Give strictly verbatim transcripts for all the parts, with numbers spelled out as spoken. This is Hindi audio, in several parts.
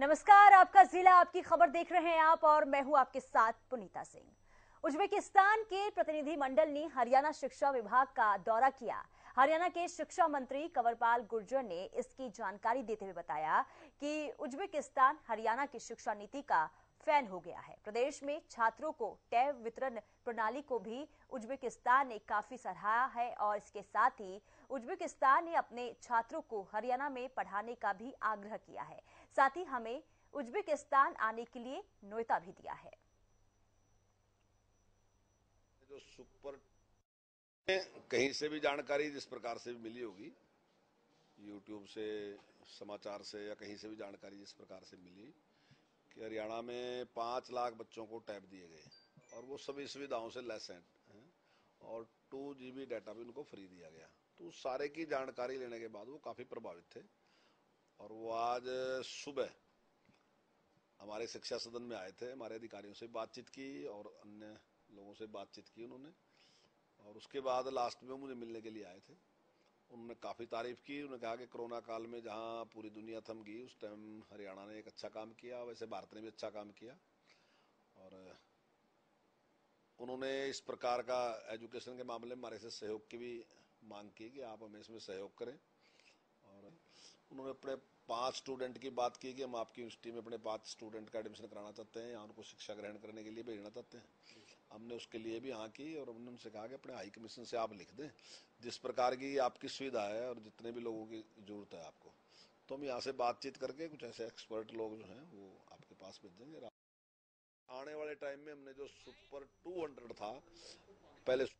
नमस्कार, आपका जिला आपकी खबर देख रहे हैं आप और मैं हूं आपके साथ पुनीता सिंह। उज्बेकिस्तान के प्रतिनिधि मंडल ने हरियाणा शिक्षा विभाग का दौरा किया। हरियाणा के शिक्षा मंत्री कंवर पाल गुर्जर ने इसकी जानकारी देते हुए बताया कि उज्बेकिस्तान हरियाणा की शिक्षा नीति का फैन हो गया है। प्रदेश में छात्रों को टैब वितरण प्रणाली को भी उज्बेकिस्तान ने काफी सराहा है और इसके साथ ही उज्बेकिस्तान ने अपने छात्रों को हरियाणा में पढ़ाने का भी आग्रह किया है। साथ ही हमें उज्बेकिस्तान आने के लिए न्योता भी दिया है। जो सुपर कहीं से भी जानकारी जिस प्रकार से भी मिली होगी, यूट्यूब से, समाचार से या कहीं से भी जानकारी जिस प्रकार से मिली कि हरियाणा में पाँच लाख बच्चों को टैब दिए गए और वो सभी सुविधाओं से लेस हैं और टू जी बी डाटा भी उनको फ्री दिया गया। तो उस सारे की जानकारी लेने के बाद वो काफ़ी प्रभावित थे और वो आज सुबह हमारे शिक्षा सदन में आए थे, हमारे अधिकारियों से बातचीत की और अन्य लोगों से बातचीत की उन्होंने, और उसके बाद लास्ट में मुझे मिलने के लिए आए थे। उन्होंने काफ़ी तारीफ की। उन्होंने कहा कि कोरोना काल में जहां पूरी दुनिया थम गई उस टाइम हरियाणा ने एक अच्छा काम किया, वैसे भारत ने भी अच्छा काम किया। और उन्होंने इस प्रकार का एजुकेशन के मामले में हमारे से सहयोग की भी मांग की कि आप हमें इसमें सहयोग करें। और उन्होंने अपने पाँच स्टूडेंट की बात की कि हम आपकी यूनिवर्सिटी में अपने पाँच स्टूडेंट का एडमिशन कराना चाहते हैं या उनको शिक्षा ग्रहण करने के लिए भेजना चाहते हैं। हमने उसके लिए भी हाँ की और हमने उनसे कहा कि अपने हाई कमीशन से आप लिख दें जिस प्रकार की आपकी सुविधा है और जितने भी लोगों की जरूरत है आपको, तो हम यहाँ से बातचीत करके कुछ ऐसे एक्सपर्ट लोग जो हैं वो आपके पास भेजेंगे। आने वाले टाइम में हमने जो सुपर टू हंड्रेड था पहले।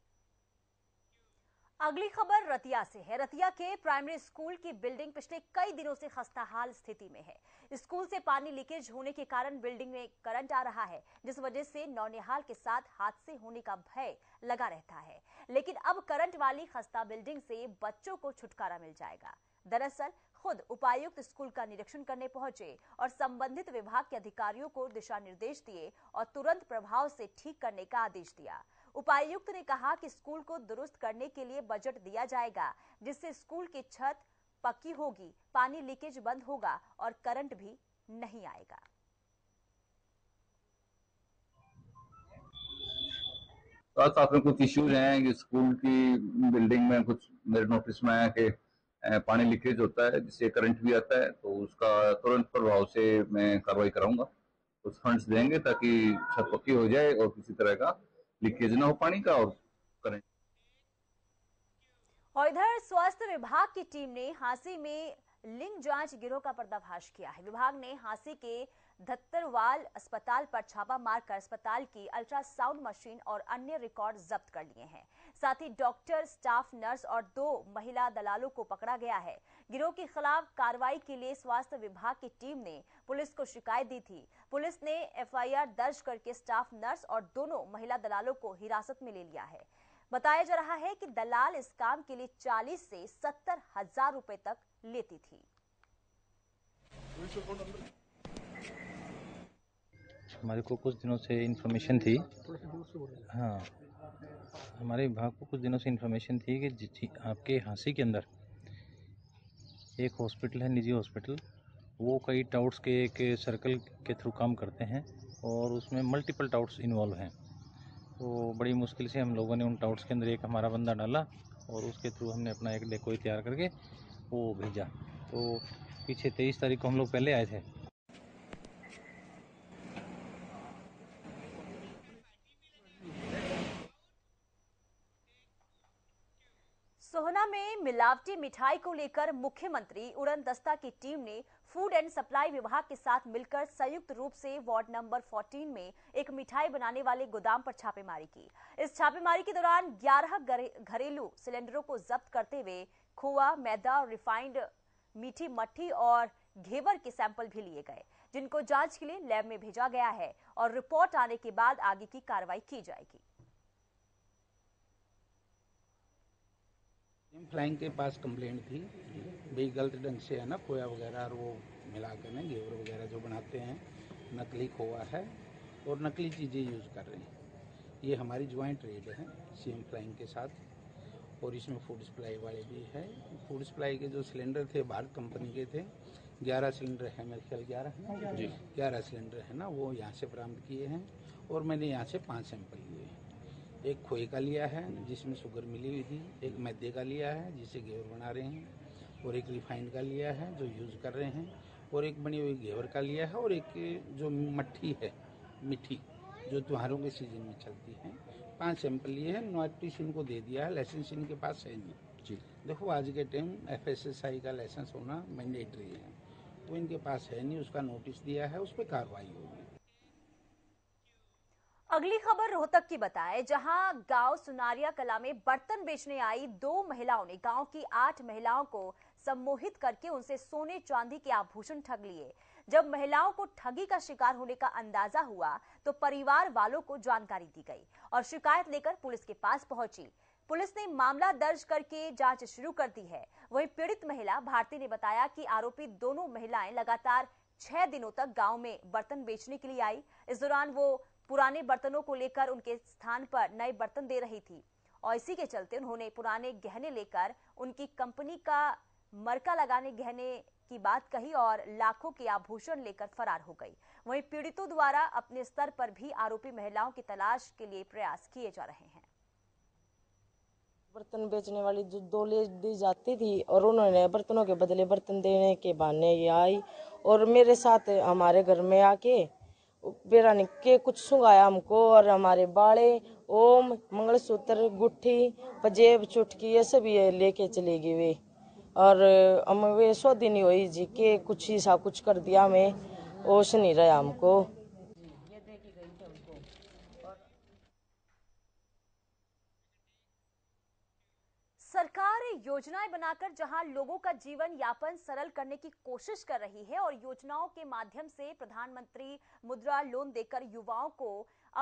अगली खबर रतिया से है। रतिया के प्राइमरी स्कूल की बिल्डिंग पिछले कई दिनों से खस्ताहाल स्थिति में है। स्कूल से पानी लीकेज होने के कारण बिल्डिंग में करंट आ रहा है, जिस वजह से नौनिहाल के साथ हादसे होने का भय लगा रहता है। लेकिन अब करंट वाली खस्ता बिल्डिंग से बच्चों को छुटकारा मिल जाएगा। दरअसल खुद उपायुक्त स्कूल का निरीक्षण करने पहुंचे और संबंधित विभाग के अधिकारियों को दिशा निर्देश दिए और तुरंत प्रभाव से ठीक करने का आदेश दिया। उपायुक्त ने कहा कि स्कूल को दुरुस्त करने के लिए बजट दिया जाएगा, जिससे स्कूल की छत पक्की होगी, पानी लीकेज बंद होगा और करंट भी नहीं आएगा। साथ साथ में कुछ इश्यूज हैं कि स्कूल की बिल्डिंग में कुछ मेरे नोटिस में आया कि पानी लीकेज होता है जिससे करंट भी आता है, तो उसका तुरंत प्रभाव से मैं कार्रवाई कराऊंगा। कुछ फंड्स देंगे ताकि छत पक्की हो जाए और किसी तरह का लीकेज ना हो पानी का और करें। और इधर स्वास्थ्य विभाग की टीम ने हांसी में लिंग जांच गिरोह का पर्दाफाश किया है। विभाग ने हांसी के धत्तरवाल अस्पताल पर छापा मारकर अस्पताल की अल्ट्रासाउंड मशीन और अन्य रिकॉर्ड जब्त कर लिए हैं। साथ ही डॉक्टर, स्टाफ नर्स और दो महिला दलालों को पकड़ा गया है। गिरोह के खिलाफ कार्रवाई के लिए स्वास्थ्य विभाग की टीम ने पुलिस को शिकायत दी थी। पुलिस ने एफ आई आर दर्ज करके स्टाफ नर्स और दोनों महिला दलालों को हिरासत में ले लिया है। बताया जा रहा है कि दलाल इस काम के लिए चालीस से सत्तर हजार रुपए तक लेती थी। हमारे को कुछ दिनों से इन्फॉर्मेशन थी, हाँ हमारे विभाग को कुछ दिनों से इन्फॉर्मेशन थी कि आपके हांसी के अंदर एक हॉस्पिटल है, निजी हॉस्पिटल, वो कई टाउट्स के एक सर्कल के थ्रू काम करते हैं और उसमें मल्टीपल टाउट्स इन्वॉल्व हैं। तो बड़ी मुश्किल से हम लोगों ने उन टाउट्स के अंदर एक हमारा बंदा डाला और उसके थ्रू हमने अपना एक डेकोई तैयार करके वो भेजा। तो पीछे तेईस तारीख को हम लोग पहले आए थे। सोहना में मिलावटी मिठाई को लेकर मुख्यमंत्री उड़न दस्ता की टीम ने फूड एंड सप्लाई विभाग के साथ मिलकर संयुक्त रूप से वार्ड नंबर चौदह में एक मिठाई बनाने वाले गोदाम पर छापेमारी की। इस छापेमारी के दौरान ग्यारह घरेलू सिलेंडरों को जब्त करते हुए खोआ, मैदा और रिफाइंड मीठी मट्ठी और घेवर के सैंपल भी लिए गए, जिनको जांच के लिए लैब में भेजा गया है और रिपोर्ट आने के बाद आगे की कार्रवाई की जाएगी। फ्लाइंग के पास कंप्लेंट थी भाई गलत ढंग से है ना खोया वगैरह और वो मिला कर ना घेवर वगैरह जो बनाते हैं, नकली खोआ है और नकली चीज़ें यूज़ कर रहे हैं। ये हमारी ज्वाइंट रेड है सीएम फ्लाइंग के साथ और इसमें फूड सप्लाई वाले भी है। फूड सप्लाई के जो सिलेंडर थे भारत कंपनी के थे, ग्यारह सिलेंडर है, मेरे ख्याल ग्यारह है जी, ग्यारह सिलेंडर है ना, वो यहाँ से बरामद किए हैं। और मैंने यहाँ से पांच सैंपल लिए हैं, एक खोए का लिया है जिसमें शुगर मिली हुई थी, एक मैदे का लिया है जिसे घेवर बना रहे हैं, और एक रिफाइंड का लिया है जो यूज़ कर रहे हैं, और एक बनी हुई घेवर का लिया है, और एक जो मट्ठी है, मिठी जो त्योहारों के सीजन में चलती है। पांच सैंपल लिए हैं, नोटिस इनको दे दिया है, लाइसेंस इनके पास है नहीं जी। देखो आज के time F S S A I licence होना मैंडेटरी है, वो इनके पास है नहीं, उसका नोटिस दिया है, उस पर कार्रवाई होगी। अगली खबर रोहतक की बताए, जहां गांव सुनारिया कला में बर्तन बेचने आई दो महिलाओं ने गांव की आठ महिलाओं को सम्मोहित करके उनसे सोने चांदी के आभूषण ठग लिए। जब महिलाओं को ठगी का शिकार होने का अंदाजा हुआ तो परिवार वालों को जानकारी दी गई और शिकायत लेकर पुलिस के पास पहुंची। पुलिस ने मामला दर्ज करके जांच शुरू कर दी है। वहीं पीड़ित महिला भारती ने बताया कि आरोपी दोनों महिलाएं लगातार छह दिनों तक गांव में बर्तन बेचने के लिए आई। इस दौरान वो पुराने बर्तनों को लेकर उनके स्थान पर नए बर्तन दे रही थी और इसी के चलते उन्होंने पुराने गहने लेकर उनकी कंपनी का मरका लगाने गहने की बात कही और लाखों के आभूषण लेकर फरार हो गई। वहीं पीड़ितों द्वारा अपने स्तर पर भी आरोपी महिलाओं की तलाश के लिए प्रयास किए जा रहे हैं। बर्तन बेचने वाली जो दो लेडीज जाती थी और उन्होंने बर्तनों के बदले बर्तन देने के बहाने ये आई और मेरे साथ हमारे घर में आके बेरानी के कुछ सुंगाया हमको और हमारे बाड़े ओम मंगलसूत्र गुट्ठी पजेब चुटकी ये सब ये लेके चली गई वे। और हम वे सौ दिन हुई जी के कुछ ही सा कुछ कर दिया, मैं होश नहीं रहा हमको। सरकार योजनाएं बनाकर जहां लोगों का जीवन यापन सरल करने की कोशिश कर रही है और योजनाओं के माध्यम से प्रधानमंत्री मुद्रा लोन देकर युवाओं को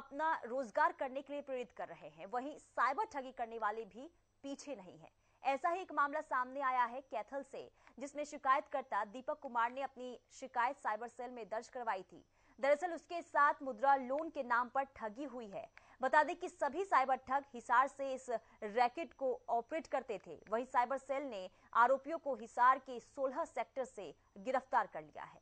अपना रोजगार करने के लिए प्रेरित कर रहे हैं, वहीं साइबर ठगी करने वाले भी पीछे नहीं है। ऐसा ही एक मामला सामने आया है कैथल से, जिसमें शिकायतकर्ता दीपक कुमार ने अपनी शिकायत साइबर सेल में दर्ज करवाई थी। दरअसल उसके साथ मुद्रा लोन के नाम पर ठगी हुई है। बता दें कि सभी साइबर ठग हिसार से इस रैकेट को ऑपरेट करते थे। वहीं साइबर सेल ने आरोपियों को हिसार के सोलह सेक्टर से गिरफ्तार कर लिया है।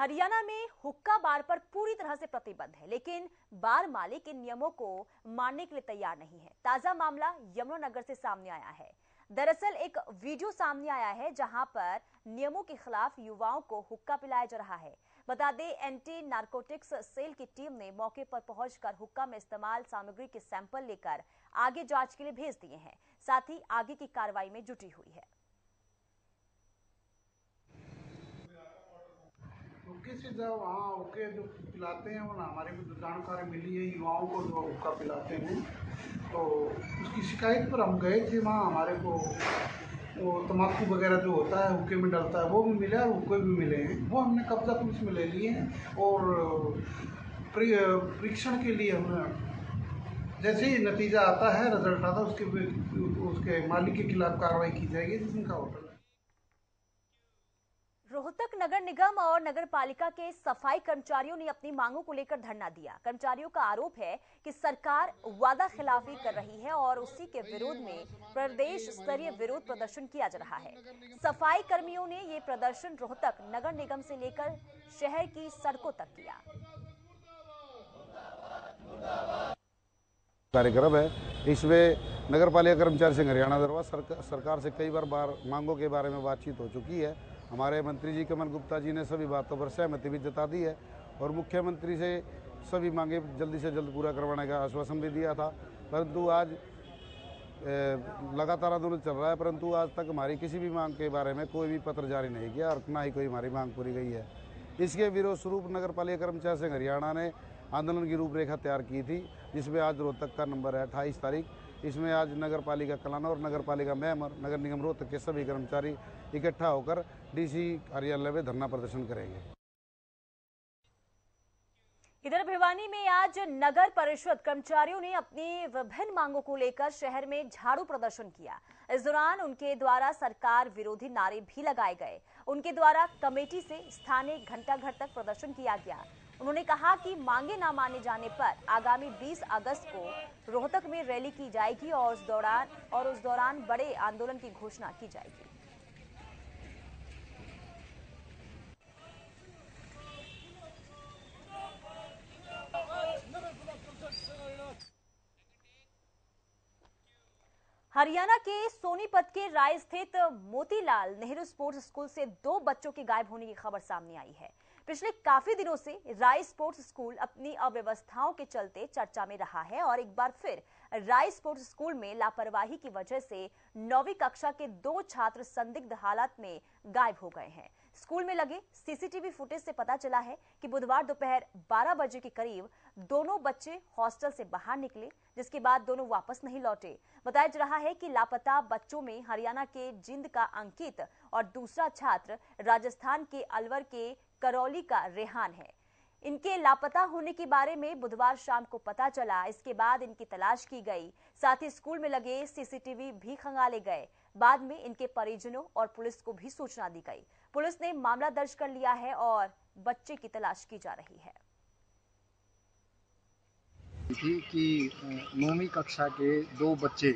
हरियाणा में हुक्का बार पर पूरी तरह से प्रतिबंध है, लेकिन बार मालिक इन नियमों को मानने के लिए तैयार नहीं है। ताजा मामला यमुना नगर से सामने आया है। दरअसल एक वीडियो सामने आया है जहां पर नियमों के खिलाफ युवाओं को हुक्का पिलाया जा रहा है। बता दें एंटी नार्कोटिक्स सेल की टीम ने मौके पर पहुंचकर हुक्का में इस्तेमाल सामग्री के सैंपल लेकर आगे जाँच के लिए भेज दिए हैं, साथ ही आगे की कार्रवाई में जुटी हुई है। से जब हाँ ओके जो पिलाते हैं और हमारे भी दुकानकार मिली है युवाओं को जो हुक्का पिलाते हैं, तो उसकी शिकायत पर हम गए थे। वहाँ हमारे को वो तम्बाकू वगैरह जो होता है हुक्के में डलता है वो भी मिला और हुक्के भी मिले हैं, वो हमने कब्जा पुलिस में ले लिए हैं और परीक्षण के लिए हमने जैसे ही नतीजा आता है, रिजल्ट आता है, उसके उसके मालिक के खिलाफ कार्रवाई की जाएगी जिसका होटल। रोहतक नगर निगम और नगर पालिका के सफाई कर्मचारियों ने अपनी मांगों को लेकर धरना दिया। कर्मचारियों का आरोप है कि सरकार वादा खिलाफी कर रही है और उसी के विरोध में प्रदेश स्तरीय विरोध प्रदर्शन किया जा रहा है। सफाई कर्मियों ने ये प्रदर्शन रोहतक नगर निगम से लेकर शहर की सड़कों तक किया। कार्यक्रम है, इसमें नगर पालिका कर्मचारी संघ हरियाणा दरबार सरकार, सरकार से कई बार बार मांगों के बारे में बातचीत हो चुकी है। हमारे मंत्री जी कमल गुप्ता जी ने सभी बातों पर सहमति भी जता दी है और मुख्यमंत्री से सभी मांगे जल्दी से जल्द पूरा करवाने का आश्वासन भी दिया था, परंतु आज लगातार आंदोलन चल रहा है, परंतु आज तक हमारी किसी भी मांग के बारे में कोई भी पत्र जारी नहीं किया और ना ही कोई हमारी मांग पूरी गई है। इसके विरोध स्वरूप नगर पालिका कर्मचारी संघ हरियाणा ने आंदोलन की रूपरेखा तैयार की थी, जिसमें आज रोहतक का नंबर है अट्ठाईस तारीख। इसमें आज नगर पालिका कलानौर और नगर पालिका मैम और नगर निगम रोहतक के सभी कर्मचारी इकट्ठा होकर डीसी कार्यालय में धरना प्रदर्शन करेंगे। इधर भिवानी में आज नगर परिषद कर्मचारियों ने अपनी विभिन्न मांगों को लेकर शहर में झाड़ू प्रदर्शन किया। इस दौरान उनके द्वारा सरकार विरोधी नारे भी लगाए गए। उनके द्वारा कमेटी से स्थानीय घंटाघर तक प्रदर्शन किया गया। उन्होंने कहा कि मांगे ना माने जाने पर आगामी बीस अगस्त को रोहतक में रैली की जाएगी और उस दौरान और उस दौरान बड़े आंदोलन की घोषणा की जाएगी। हरियाणा के सोनीपत के राय स्थित मोतीलाल नेहरू स्पोर्ट्स स्कूल से दो बच्चों के गायब होने की खबर सामने आई है। पिछले काफी दिनों से राय स्पोर्ट्स स्कूल अपनी अव्यवस्थाओं के चलते चर्चा में रहा है और एक बार फिर राय स्पोर्ट्स स्कूल में लापरवाही की वजह से नौवीं कक्षा के दो छात्र संदिग्ध हालात में गायब हो गए हैं। स्कूल में लगे सीसीटीवी फुटेज से पता चला है कि बुधवार दोपहर बारह बजे के करीब दोनों बच्चे हॉस्टल से बाहर निकले, जिसके बाद दोनों वापस नहीं लौटे। बताया जा रहा है कि लापता बच्चों में हरियाणा के जिंद का अंकित और दूसरा छात्र राजस्थान के अलवर के करौली का रेहान है। इनके लापता होने के बारे में बुधवार शाम को पता चला। इसके बाद इनकी तलाश की गई, साथ ही स्कूल में लगे सीसीटीवी भी खंगाले गए। बाद में इनके परिजनों और पुलिस को भी सूचना दी गई। पुलिस ने मामला दर्ज कर लिया है और बच्चे की तलाश की जा रही है। कि नौवीं कक्षा के दो बच्चे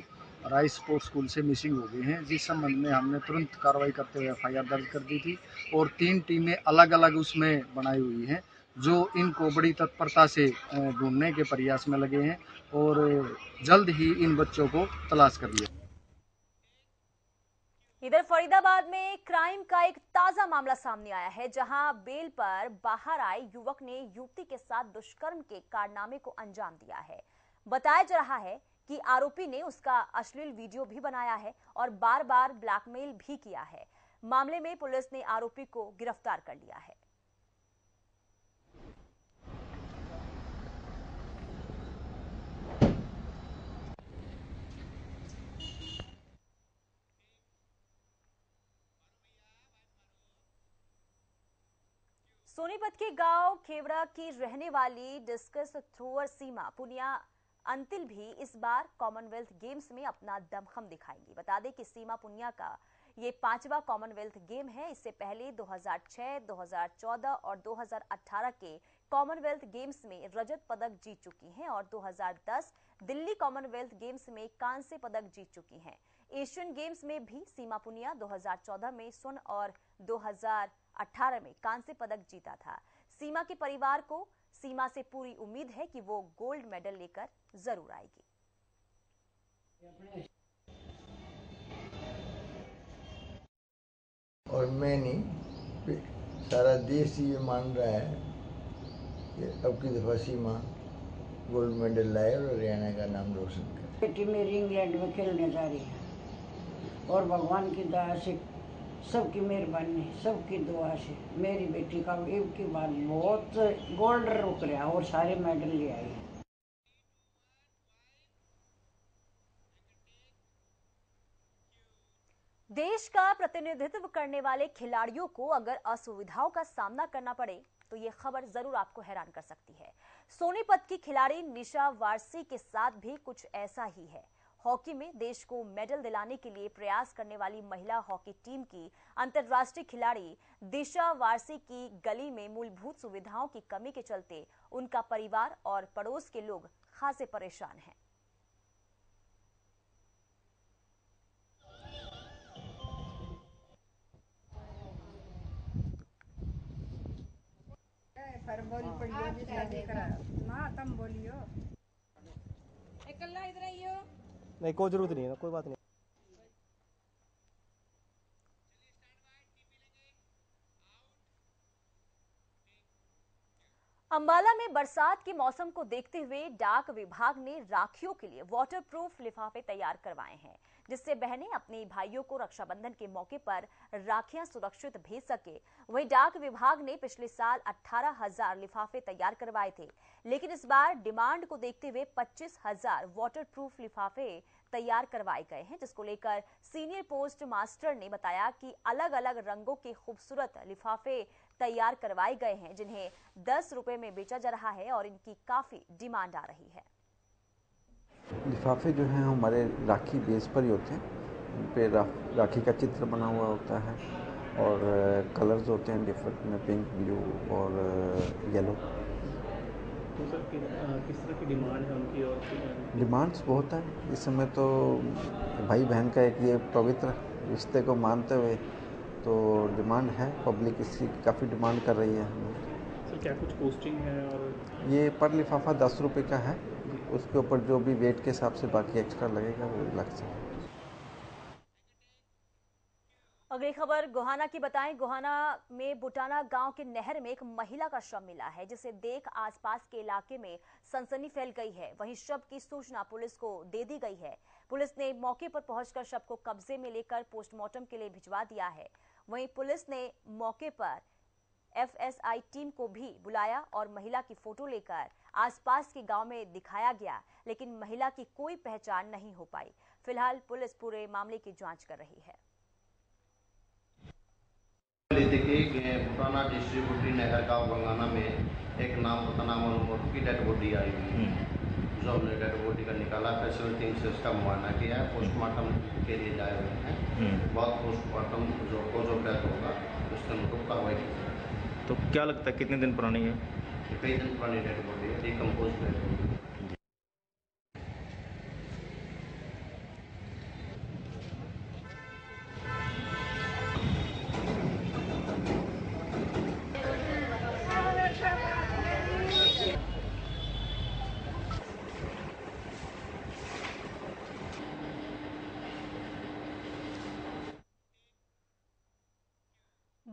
राय स्पोर्ट्स स्कूल से मिसिंग हो गए हैं, जिस संबंध में हमने तुरंत कार्रवाई करते हुए एफ आई आर दर्ज कर दी थी और तीन टीमें अलग अलग उसमें बनाई हुई हैं जो इनको बड़ी तत्परता से ढूंढने के प्रयास में लगे हैं और जल्द ही इन बच्चों को तलाश कर लिया। इधर फरीदाबाद में क्राइम का एक ताजा मामला सामने आया है, जहां बेल पर बाहर आए युवक ने युवती के साथ दुष्कर्म के कारनामे को अंजाम दिया है। बताया जा रहा है कि आरोपी ने उसका अश्लील वीडियो भी बनाया है और बार बार ब्लैकमेल भी किया है। मामले में पुलिस ने आरोपी को गिरफ्तार कर लिया है। सोनीपत के गांव खेवड़ा की रहने वाली डिस्कस थ्रोअर सीमा पुनिया अंतिल भी इस बार कॉमनवेल्थ गेम्स में अपना दमखम दिखाएंगी। बता दें कि सीमा पुनिया का ये पांचवा कॉमनवेल्थ गेम है। इससे पहले दो हज़ार छह, दो हज़ार चौदह और दो हज़ार अठारह के कॉमनवेल्थ गेम्स में रजत पदक जीत चुकी हैं और दो हज़ार दस दिल्ली कॉमनवेल्थ गेम्स में कांस्य पदक जीत चुकी हैं। एशियन गेम्स में भी सीमा पुनिया दो हज़ार चौदह में स्वर्ण और दो हज़ार अठारह में कांस्य पदक जीता था। सीमा के परिवार को सीमा से पूरी उम्मीद है कि वो गोल्ड मेडल लेकर जरूर आएगी। और मैं नहीं, सारा देश ये मान रहा है कि अब की दफा सीमा गोल्ड मेडल लाए और हरियाणा का नाम रोशन करे। बेटी मेरी इंग्लैंड में खेलने जा रही है और भगवान की दया से, सबकी मेहरबानी, सबकी दुआ से मेरी बेटी का एक की बात बहुत गोल्ड रोक रहा और सारे मेडल ले आई। देश का प्रतिनिधित्व करने वाले खिलाड़ियों को अगर असुविधाओं का सामना करना पड़े तो ये खबर जरूर आपको हैरान कर सकती है। सोनीपत की खिलाड़ी निशा वारसी के साथ भी कुछ ऐसा ही है। हॉकी में देश को मेडल दिलाने के लिए प्रयास करने वाली महिला हॉकी टीम की अंतर्राष्ट्रीय खिलाड़ी दिशा वारसी की गली में मूलभूत सुविधाओं की कमी के चलते उनका परिवार और पड़ोस के लोग खासे परेशान हैं। नहीं, कोई जरूरत नहीं है, कोई बात नहीं। अंबाला में बरसात के मौसम को देखते हुए डाक विभाग ने राखियों के लिए वाटरप्रूफ लिफाफे तैयार करवाए हैं, जिससे बहनें अपने भाइयों को रक्षाबंधन के मौके पर राखियां सुरक्षित भेज सके। वहीं डाक विभाग ने पिछले साल अठारह हज़ार लिफाफे तैयार करवाए थे, लेकिन इस बार डिमांड को देखते हुए पच्चीस हज़ार वाटरप्रूफ लिफाफे तैयार करवाए गए हैं, जिसको लेकर सीनियर पोस्ट मास्टर ने बताया कि अलग अलग रंगों के खूबसूरत लिफाफे तैयार करवाए गए हैं, जिन्हें दस रुपए में बेचा जा रहा है और इनकी काफी डिमांड आ रही है। लिफाफे जो हैं हमारे राखी बेस पर ही होते हैं, उन पे रा, राखी का चित्र बना हुआ होता है और कलर्स होते हैं डिफरेंट में, पिंक, ब्लू और येलो। तो सर कि, किस तरह की डिमांड है उनकी? और डिमांड्स बहुत हैं इस समय तो, भाई बहन का एक ये पवित्र रिश्ते को मानते हुए तो डिमांड है, पब्लिक इसकी काफ़ी डिमांड कर रही है हमें। सर क्या कुछ पोस्टिंग है? और ये पर लिफाफा दस रुपये का है, उसके ऊपर जो भी वेट के हिसाब से बाकी एक्स्ट्रा लगेगा वो लग सकता है। अगली खबर गुहाना की बताएं। गुहाना में बुटाना गांव के नहर में एक महिला का शव मिला है, जिसे देख आसपास के इलाके में सनसनी फैल गई है। वहीं शव की सूचना पुलिस को दे दी गई है। पुलिस ने मौके पर पहुंचकर शव को कब्जे में लेकर पोस्टमार्टम के लिए भिजवा दिया है। वहीं पुलिस ने मौके पर एफ एस आई टीम को भी बुलाया और महिला की फोटो लेकर आसपास के गांव में दिखाया गया, लेकिन महिला की कोई पहचान नहीं हो पाई। फिलहाल पुलिस पूरे मामले की जांच कर रही है। देखिए बुटाना डिस्ट्रीब्यूटरी नहर गाँव बंगाना में एक नाम बताना मनोहर की डेड बॉडी आई हुई है, जो हमने डेड बॉडी का निकाला फैसल टीम से उसका मुआयना किया है, पोस्टमार्टम के लिए जाए हुए हैं। बहुत पोस्टमार्टम जो को जो डेथ होगा उसके उनको कार्रवाई की। तो क्या लगता है कितने दिन पुरानी है? कई दिन पुरानी डेड बॉडी है, decompose dead body.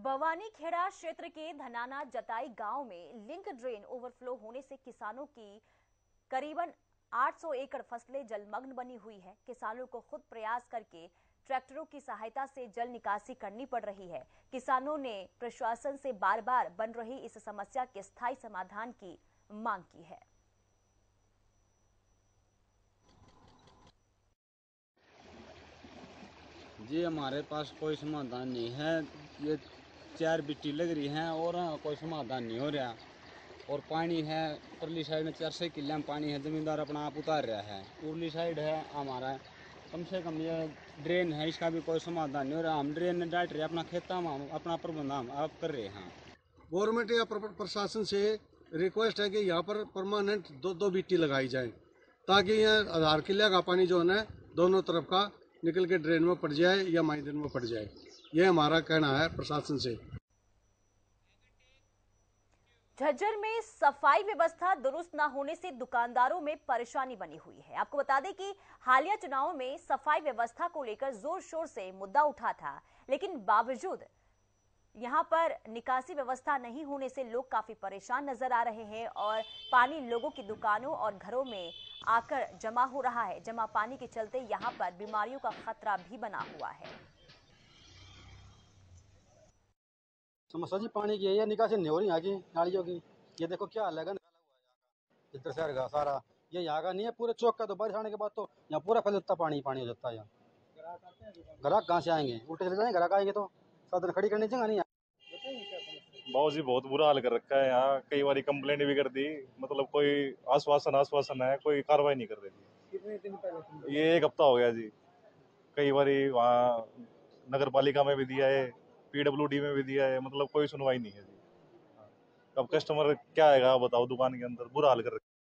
Bhawani Khera क्षेत्र के धनाना जताई गांव में लिंक ड्रेन ओवरफ्लो होने से किसानों की करीबन आठ सौ एकड़ फसलें जलमग्न बनी हुई है। किसानों को खुद प्रयास करके ट्रैक्टरों की सहायता से जल निकासी करनी पड़ रही है। किसानों ने प्रशासन से बार बार बन रही इस समस्या के स्थायी समाधान की मांग की है। जी हमारे पास कोई समाधान नहीं है, ये चार बिट्टी लग रही हैं और कोई समाधान नहीं हो रहा। और पानी है परली साइड में चार से किले में पानी है, जमींदार अपना आप उतार रहा है। उरली साइड है हमारा, कम से कम ये ड्रेन है इसका भी कोई समाधान नहीं हो रहा। हम ड्रेन में डाट रहे अपना खेता में, हम अपना प्रबंध हम आप कर रहे हैं। गवर्नमेंट या प्रशासन से रिक्वेस्ट है कि यहाँ पर परमानेंट दो दो बिट्टी लगाई जाए, ताकि यह आधार किले का पानी जो है दोनों तरफ का निकल के ड्रेन में पड़ जाए या माइंदन में पड़ जाए, यह हमारा कहना है प्रशासन से। झज्जर में सफाई व्यवस्था दुरुस्त न होने से दुकानदारों में परेशानी बनी हुई है। आपको बता दें कि हालिया चुनाव में सफाई व्यवस्था को लेकर जोर शोर से मुद्दा उठा था, लेकिन बावजूद यहां पर निकासी व्यवस्था नहीं होने से लोग काफी परेशान नजर आ रहे हैं और पानी लोगों की दुकानों और घरों में आकर जमा हो रहा है। जमा पानी के चलते यहां पर बीमारियों का खतरा भी बना हुआ है। समस्या जी पानी की है, ये निकासी नहीं हो रही यहाँ की नालियों की। ये देखो क्या हाल है इधर से हरगा सारा, ये यहाँ का नहीं है पूरे चौक का। तो बारिश आने के बाद तो यहाँ पूरा फैल जाता पानी, पानी हो जाता है यहाँ। ग्राहक कहाँ से आएंगे? उल्टे चले जाएंगे ग्राहक, आएंगे तो साधन खड़ी करने जगह नहीं। भाव जी बहुत बुरा हाल कर रखा है यहाँ, कई बार कंप्लेंट भी कर दी, मतलब कोई आश्वासन आश्वासन है, कोई कार्रवाई नहीं कर रही। कितने दिन पहले? ये एक हफ्ता हो गया जी। कई बार वहाँ नगर पालिका में भी दिया है, पी डब्ल्यू डी में भी दिया है, मतलब कोई सुनवाई नहीं है जी। अब कस्टमर क्या आएगा बताओ, दुकान के अंदर बुरा हाल कर रखा है।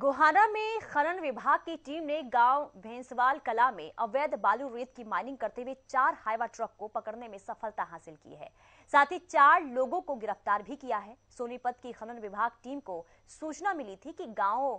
गुहाना में खनन विभाग की टीम ने गांव भैंसवाल कला में अवैध बालू रेत की माइनिंग करते हुए चार हाइवा ट्रक को पकड़ने में सफलता हासिल की है। साथ ही चार लोगों को गिरफ्तार भी किया है। सोनीपत की खनन विभाग टीम को सूचना मिली थी कि गांव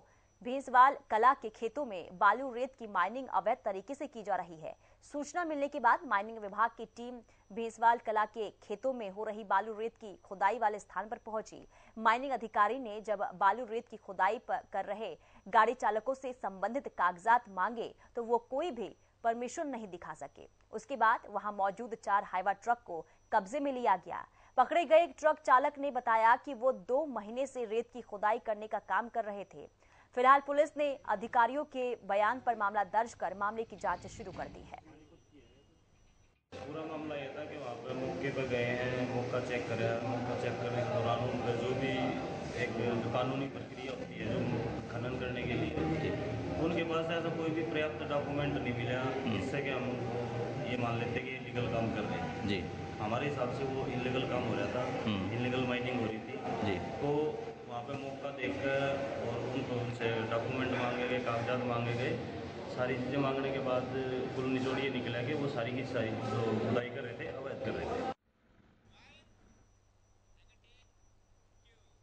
भैंसवाल कला के खेतों में बालू रेत की माइनिंग अवैध तरीके से की जा रही है। सूचना मिलने के बाद माइनिंग विभाग की टीम भैंसवाल कला के खेतों में हो रही बालू रेत की खुदाई वाले स्थान पर पहुंची। माइनिंग अधिकारी ने जब बालू रेत की खुदाई पर कर रहे गाड़ी चालकों से संबंधित कागजात मांगे तो वो कोई भी परमिशन नहीं दिखा सके। उसके बाद वहां मौजूद चार हाइवा ट्रक को कब्जे में लिया गया। पकड़े गए ट्रक चालक ने बताया कि वो दो महीने से रेत की खुदाई करने का काम कर रहे थे। फिलहाल पुलिस ने अधिकारियों के बयान पर मामला दर्ज कर मामले की जांच शुरू कर दी है। पूरा मामला ये था कि वहाँ पर मौके पर गए हैं, मौका चेक करा, मौका चेक करने के दौरान उनका जो भी एक कानूनी प्रक्रिया होती है जो खनन करने के लिए, उनके पास ऐसा कोई भी पर्याप्त डॉक्यूमेंट नहीं मिला जिससे कि हम ये मान लेते कि इलीगल काम कर रहे हैं। जी, हमारे हिसाब से वो इलीगल काम हो रहा था, इलीगल माइनिंग हो रही थी। जी, तो वहाँ पर मौका देख कर और उनको उनसे डॉक्यूमेंट मांगे गए, कागजात मांगे गए, सारी चीज़ें मांगने के बाद कुल निचोड़ ये निकला कि वो सारी की सारी जो खुदाई कर रहे थे अवैध कर रहे थे।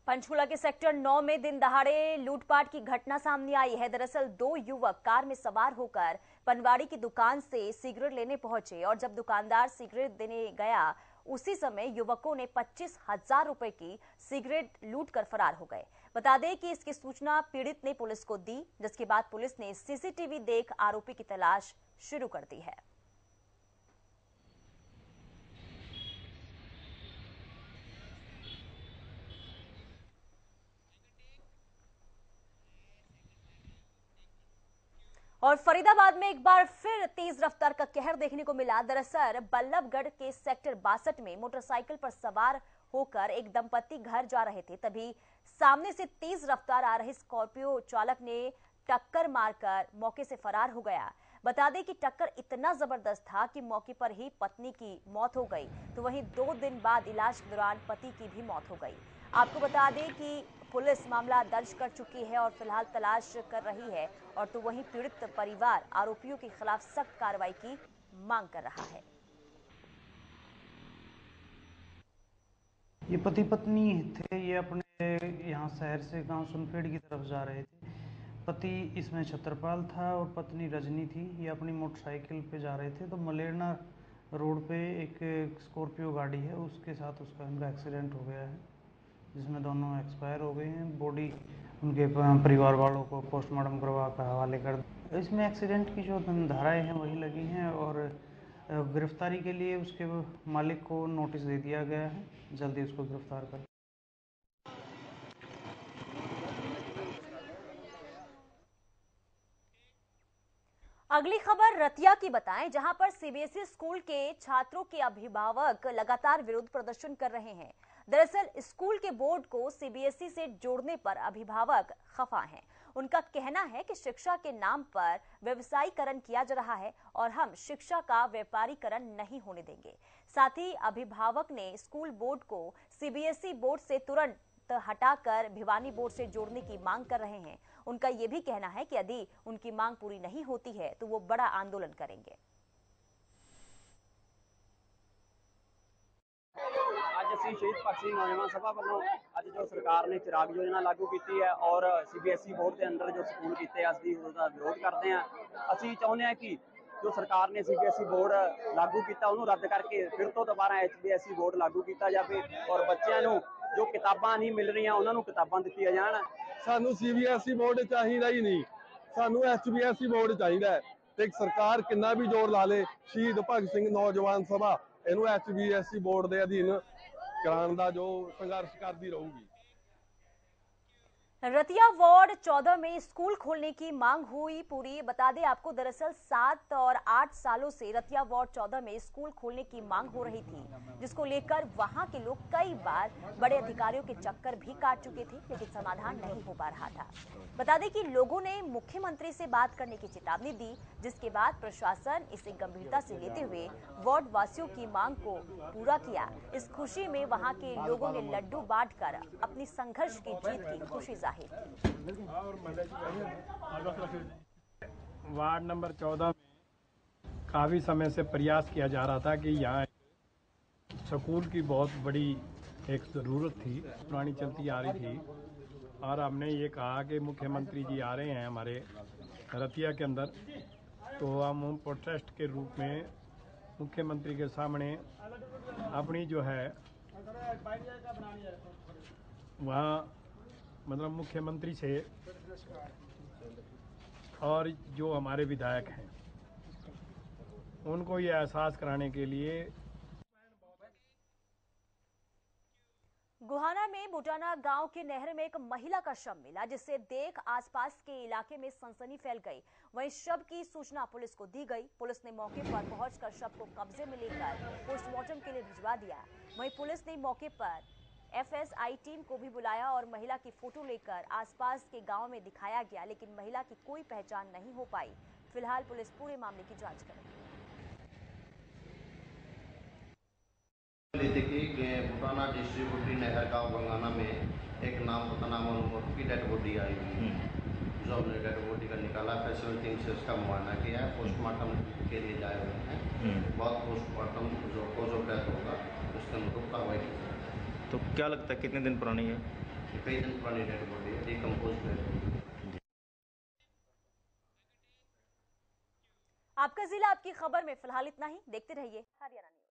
पंचकुला के सेक्टर नौ में दिन दहाड़े लूटपाट की घटना सामने आई है। दरअसल दो युवक कार में सवार होकर पनवाड़ी की दुकान से सिगरेट लेने पहुंचे और जब दुकानदार सिगरेट देने गया उसी समय युवकों ने पच्चीस हजार रुपए की सिगरेट लूटकर फरार हो गए। बता दें कि इसकी सूचना पीड़ित ने पुलिस को दी, जिसके बाद पुलिस ने सीसीटीवी देख आरोपी की तलाश शुरू कर दी है। और फरीदाबाद में एक बार फिर तेज रफ्तार का कहर देखने को मिला। दरअसल बल्लभगढ़ के सेक्टर बासठ में मोटरसाइकिल पर सवार होकर एक दंपति घर जा रहे थे, तभी सामने से तेज रफ्तार आ रही स्कॉर्पियो चालक ने टक्कर मारकर मौके से फरार हो गया। बता दें कि टक्कर इतना जबरदस्त था कि मौके पर ही पत्नी की मौत हो गई, तो वहीं दो दिन बाद इलाज के दौरान पति की भी मौत हो गई। आपको बता दें कि पुलिस मामला दर्ज कर चुकी है और फिलहाल तलाश कर रही है, और तो वहीं पीड़ित परिवार आरोपियों के खिलाफ सख्त कार्रवाई की मांग कर रहा है। ये पति पत्नी थे, ये अपने यहाँ शहर से गांव सुनपेड़ की तरफ जा रहे थे। पति इसमें छत्रपाल था और पत्नी रजनी थी। ये अपनी मोटरसाइकिल पे जा रहे थे तो मलेरना रोड पे एक स्कॉर्पियो गाड़ी है, उसके साथ उसका उनका एक्सीडेंट हो गया है, जिसमें दोनों एक्सपायर हो गए हैं। बॉडी उनके परिवार वालों को पोस्टमार्टम करवा कर हवाले कर। इसमें एक्सीडेंट की जो धाराएं हैं वही लगी हैं और गिरफ्तारी के लिए उसके मालिक को नोटिस दे दिया गया है, जल्दी उसको गिरफ्तार कर। अगली खबर रतिया की बताएं, जहां पर सीबीएसई स्कूल के छात्रों के अभिभावक लगातार विरोध प्रदर्शन कर रहे हैं। दरअसल स्कूल के बोर्ड को सीबीएसई से जोड़ने पर अभिभावक खफा हैं। उनका कहना है कि शिक्षा के नाम पर व्यवसायीकरण किया जा रहा है और हम शिक्षा का व्यापारीकरण नहीं होने देंगे। साथ ही अभिभावक ने स्कूल बोर्ड को सीबीएसई बोर्ड से तुरंत हटाकर भिवानी बोर्ड से जोड़ने की मांग कर रहे हैं। उनका ये भी कहना है कि यदि उनकी मांग पूरी नहीं होती है तो वो बड़ा आंदोलन करेंगे। शहीद भगत सिंह नौजवान सभा वालों अज जो सरकार ने चिराग योजना लागू की है और सीबीएसई बोर्ड के अंदर जो स्कूल किए असली विरोध करते हैं। असं चाहते हैं कि जो सरकार ने सीबीएसई बोर्ड लागू किया उन्होंने रद्द करके फिर तो दोबारा एचबीएसई बोर्ड लागू किया जाए और बच्चों जो किताबां नहीं मिल रही उन्होंने किताबां दित्तियां जाण। सानू सीबीएसई बोर्ड चाहिदा ही नहीं, सानू एचबीएसई बोर्ड चाहिदा है। ते सरकार कितना भी जोर ला ले शहीद भगत सिंह नौजवान सभा इनू एचबीएसई बोर्ड के अधीन जो संघर्ष करती रहूंगी। रतिया वार्ड चौदह में स्कूल खोलने की मांग हुई पूरी। बता दें आपको दरअसल सात और आठ सालों से रतिया वार्ड चौदह में स्कूल खोलने की मांग हो रही थी, जिसको लेकर वहां के लोग कई बार बड़े अधिकारियों के चक्कर भी काट चुके थे, लेकिन समाधान नहीं हो पा रहा था। बता दें कि लोगों ने मुख्यमंत्री से बात करने की चेतावनी दी, जिसके बाद प्रशासन इसे गंभीरता से लेते हुए वार्ड वासियों की मांग को पूरा किया। इस खुशी में वहाँ के लोगों ने लड्डू बांट कर अपनी संघर्ष की जीत की खुशी वार्ड नंबर चौदह में काफी समय से प्रयास किया जा रहा था कि यहाँ स्कूल की बहुत बड़ी एक ज़रूरत थी, पुरानी चलती आ रही थी। और हमने ये कहा कि मुख्यमंत्री जी आ रहे हैं हमारे रतिया के अंदर, तो हम प्रोटेस्ट के रूप में मुख्यमंत्री के सामने अपनी जो है वहाँ मतलब मुख्यमंत्री से और जो हमारे विधायक हैं उनको ये एहसास कराने के लिए। गुहाना में बुटाना गांव की नहर में एक महिला का शव मिला, जिसे देख आसपास के इलाके में सनसनी फैल गई। वहीं शव की सूचना पुलिस को दी गई। पुलिस ने मौके पर पहुंचकर शव को कब्जे में लेकर पोस्टमार्टम के लिए भिजवा दिया। वहीं पुलिस ने मौके पर एफ एस आई टीम को भी बुलाया और महिला की फोटो लेकर आसपास के गाँव में दिखाया गया, लेकिन महिला की कोई पहचान नहीं हो पाई। फिलहाल पुलिस पूरे मामले की जाँच कर रही है। बुटाना डिस्ट्रीब्यूटरी नहर का गंगाना में एक नाम बुताना मनोहर की डेड बॉडी आई हुई है, जो हमने डेड बॉडी का निकाला। स्पेशल टीम से उसका मुआयना किया है, पोस्टमार्टम के लिए जाए हुए हैं। बहुत पोस्टमार्टम जो को जो डेथ होगा उसके अनुरूप कार्रवाई की। तो क्या लगता है कितने दिन पुरानी है? कई दिन पुरानी डेड बॉडी है, डिकम्पोज डेड बॉडी। आपका जिला आपकी खबर में फिलहाल इतना ही। देखते रहिए हरियाणा।